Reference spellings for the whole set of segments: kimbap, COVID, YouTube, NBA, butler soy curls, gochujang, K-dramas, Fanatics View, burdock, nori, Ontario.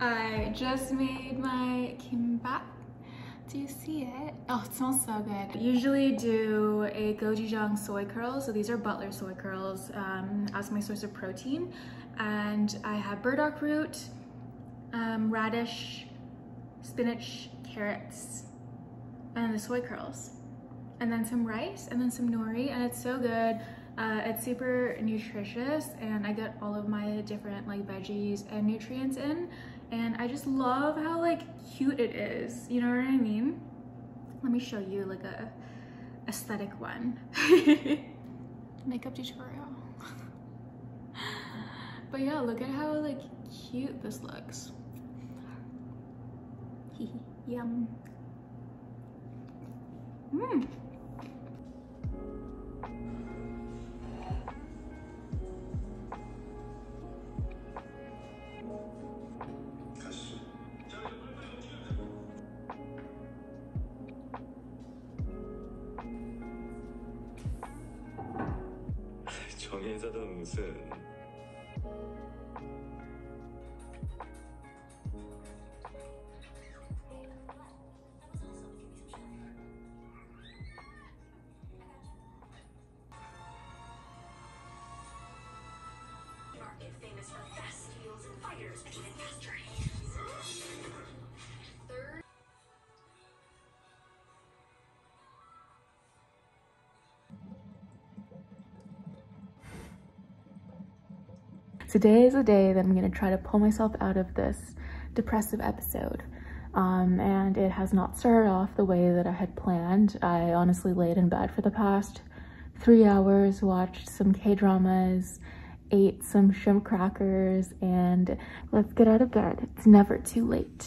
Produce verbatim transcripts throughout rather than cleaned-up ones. I just made my kimbap. Do you see it? Oh, it smells so good. I usually do a gochujang soy curls. So these are butler soy curls um, as my source of protein. And I have burdock root, um, radish, spinach, carrots, and the soy curls. And then some rice and then some nori, and it's so good. Uh, it's super nutritious, and I get all of my different like veggies and nutrients in. And I just love how like cute it is, you know what I mean? Let me show you like a aesthetic one. Makeup tutorial. But yeah, look at how like cute this looks. Yum. Mmm. Famous for fast steals and fighters, and even faster hands. Third. Today is the day that I'm gonna try to pull myself out of this depressive episode. Um, and it has not started off the way that I had planned. I honestly laid in bed for the past three hours, watched some K-dramas, ate some shrimp crackers, and let's get out of bed. It's never too late.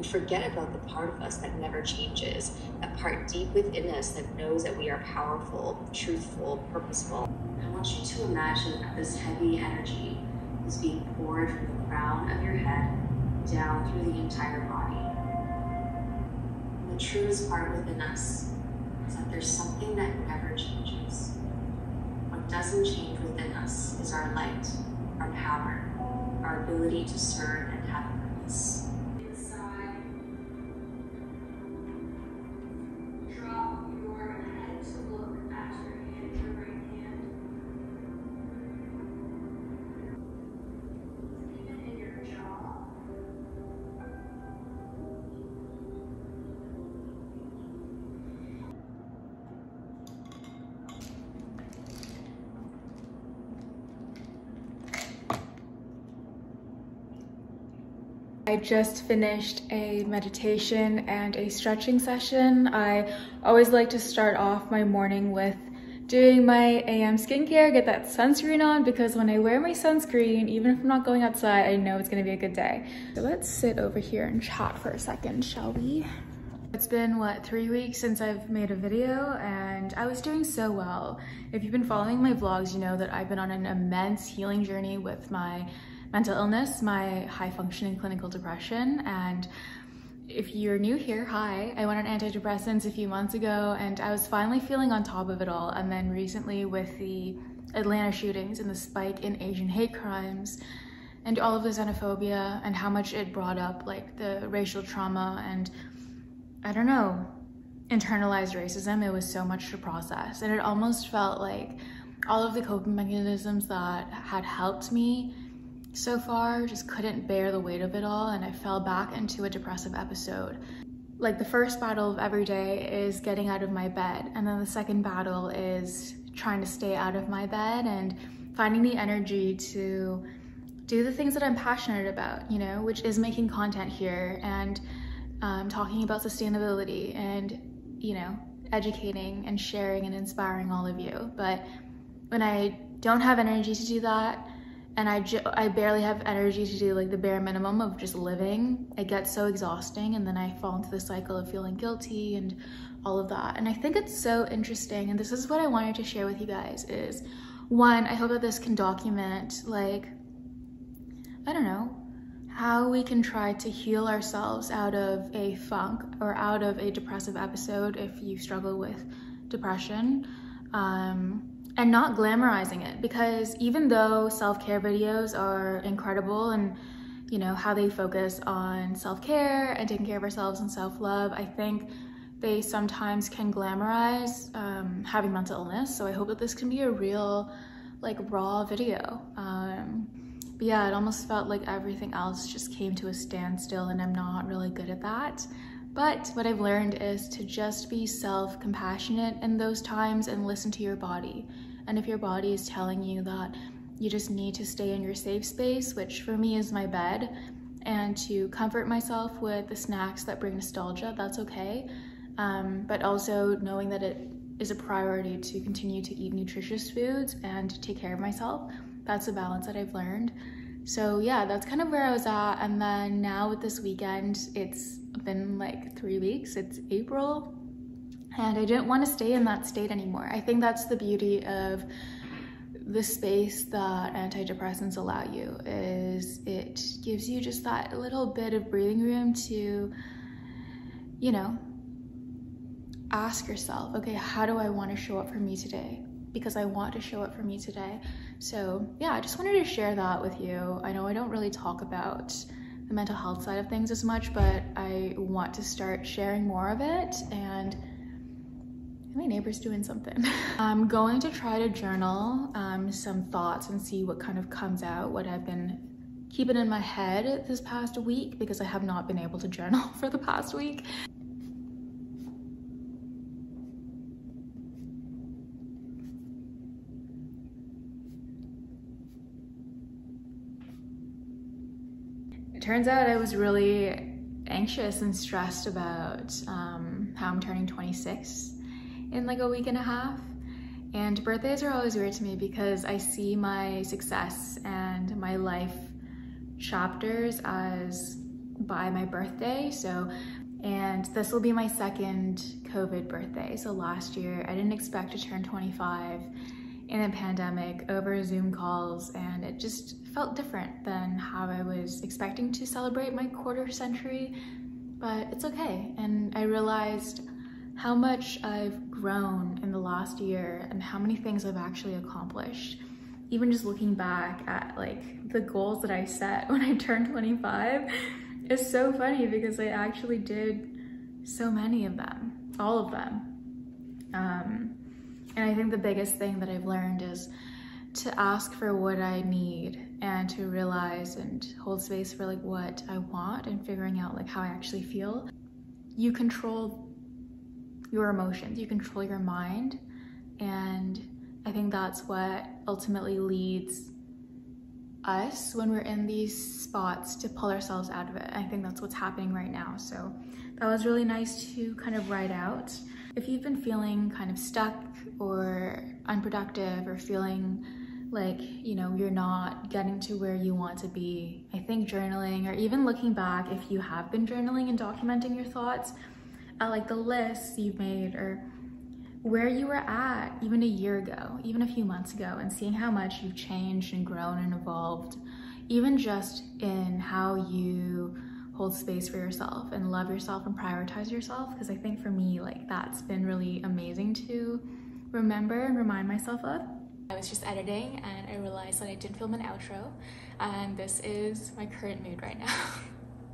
We forget about the part of us that never changes, that part deep within us that knows that we are powerful, truthful, purposeful. I want you to imagine that this heavy energy is being poured from the crown of your head down through the entire body. And the truest part within us is that there's something that never changes. What doesn't change within us is our light, our power, our ability to serve and have a purpose. I just finished a meditation and a stretching session. I always like to start off my morning with doing my A M skincare, get that sunscreen on, because when I wear my sunscreen, even if I'm not going outside, I know it's gonna be a good day. So let's sit over here and chat for a second, shall we? It's been, what, three weeks since I've made a video, and I was doing so well. If you've been following my vlogs, you know that I've been on an immense healing journey with my mental illness, my high-functioning clinical depression. And if you're new here, hi. I went on antidepressants a few months ago, and I was finally feeling on top of it all. And then recently with the Atlanta shootings and the spike in Asian hate crimes and all of the xenophobia and how much it brought up like the racial trauma and, I don't know, internalized racism, it was so much to process. And it almost felt like all of the coping mechanisms that had helped me so far just couldn't bear the weight of it all, and I fell back into a depressive episode. Like, the first battle of every day is getting out of my bed, and then the second battle is trying to stay out of my bed and finding the energy to do the things that I'm passionate about, you know, which is making content here and um, talking about sustainability and, you know, educating and sharing and inspiring all of you. But when I don't have energy to do that, and I, I barely have energy to do like the bare minimum of just living. It gets so exhausting, and then I fall into the cycle of feeling guilty and all of that. And I think it's so interesting, and this is what I wanted to share with you guys is, one, I hope that this can document, like, I don't know, how we can try to heal ourselves out of a funk or out of a depressive episode if you struggle with depression, um, and not glamorizing it. Because even though self-care videos are incredible and, you know, how they focus on self-care and taking care of ourselves and self-love, I think they sometimes can glamorize um, having mental illness. So I hope that this can be a real, like, raw video. Um, But yeah, it almost felt like everything else just came to a standstill, and I'm not really good at that. But what I've learned is to just be self-compassionate in those times and listen to your body. And if your body is telling you that you just need to stay in your safe space, which for me is my bed, and to comfort myself with the snacks that bring nostalgia, that's okay. Um, but also knowing that it is a priority to continue to eat nutritious foods and to take care of myself. That's a balance that I've learned. So yeah, that's kind of where I was at. And then now with this weekend, it's been like three weeks, it's April, and I didn't want to stay in that state anymore. I think that's the beauty of the space that antidepressants allow you, is it gives you just that little bit of breathing room to, you know, ask yourself, okay, how do I want to show up for me today? Because I want to show up for me today. So yeah, I just wanted to share that with you. I know I don't really talk about the mental health side of things as much, but I want to start sharing more of it, and my neighbor's doing something. I'm going to try to journal um, some thoughts and see what kind of comes out, what I've been keeping in my head this past week, because I have not been able to journal for the past week. Turns out I was really anxious and stressed about um, how I'm turning twenty-six in like a week and a half. And birthdays are always weird to me because I see my success and my life chapters as by my birthday. So, and this will be my second COVID birthday. So last year I didn't expect to turn twenty-five in a pandemic over Zoom calls, and it just felt different than how I was expecting to celebrate my quarter century, but it's okay. And I realized how much I've grown in the last year and how many things I've actually accomplished. Even just looking back at like the goals that I set when I turned twenty-five is so funny, because I actually did so many of them, all of them. Um, And I think the biggest thing that I've learned is to ask for what I need and to realize and hold space for like what I want, and figuring out like how I actually feel. You control your emotions, you control your mind. And I think that's what ultimately leads us when we're in these spots to pull ourselves out of it. I think that's what's happening right now. So that was really nice to kind of ride out. If you've been feeling kind of stuck or unproductive, or feeling like, you know, you're not getting to where you want to be, I think journaling, or even looking back if you have been journaling and documenting your thoughts, uh, like the lists you've made, or where you were at even a year ago, even a few months ago, and seeing how much you've changed and grown and evolved, even just in how you hold space for yourself and love yourself and prioritize yourself. Because I think for me, like, that's been really amazing to remember and remind myself of. I was just editing and I realized that I did film an outro, and this is my current mood right now.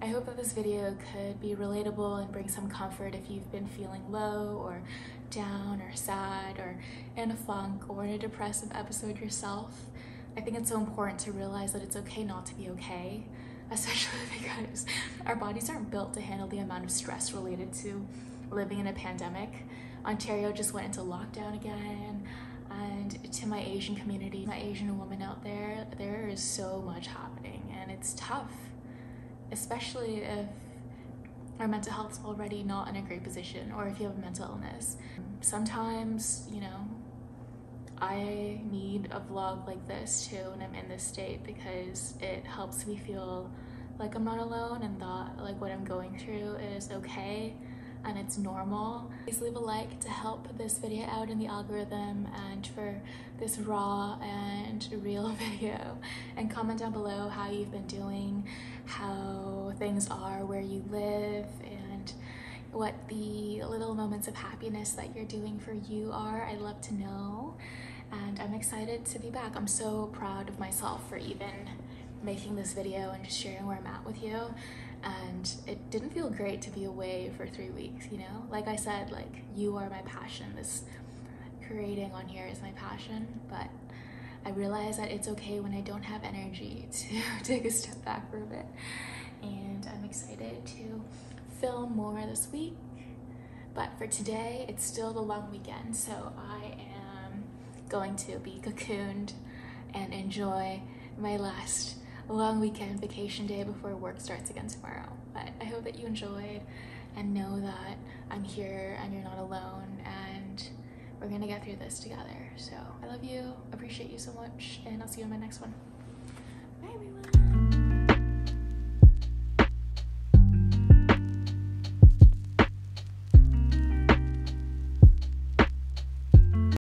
I hope that this video could be relatable and bring some comfort if you've been feeling low or down or sad or in a funk or in a depressive episode yourself. I think it's so important to realize that it's okay not to be okay, especially because our bodies aren't built to handle the amount of stress related to living in a pandemic. Ontario just went into lockdown again, and to my Asian community, my Asian woman out there, there is so much happening, and it's tough. Especially if our mental health is already not in a great position, or if you have a mental illness. Sometimes, you know, I need a vlog like this too when I'm in this state, because it helps me feel like I'm not alone and that like what I'm going through is okay and it's normal. Please leave a like to help this video out in the algorithm and for this raw and real video, and comment down below how you've been doing, how things are where you live, and what the little moments of happiness that you're doing for you are. I'd love to know, and I'm excited to be back. I'm so proud of myself for even making this video and just sharing where I'm at with you. And it didn't feel great to be away for three weeks, you know, like I said, like, you are my passion. This creating on here is my passion, but I realize that it's okay when I don't have energy to take a step back for a bit, and I'm excited to film more this week. But for today, it's still the long weekend, so I am going to be cocooned and enjoy my last long weekend vacation day before work starts again tomorrow. But I hope that you enjoyed, and know that I'm here and you're not alone, and we're gonna get through this together. So I love you, appreciate you so much, and I'll see you in my next one.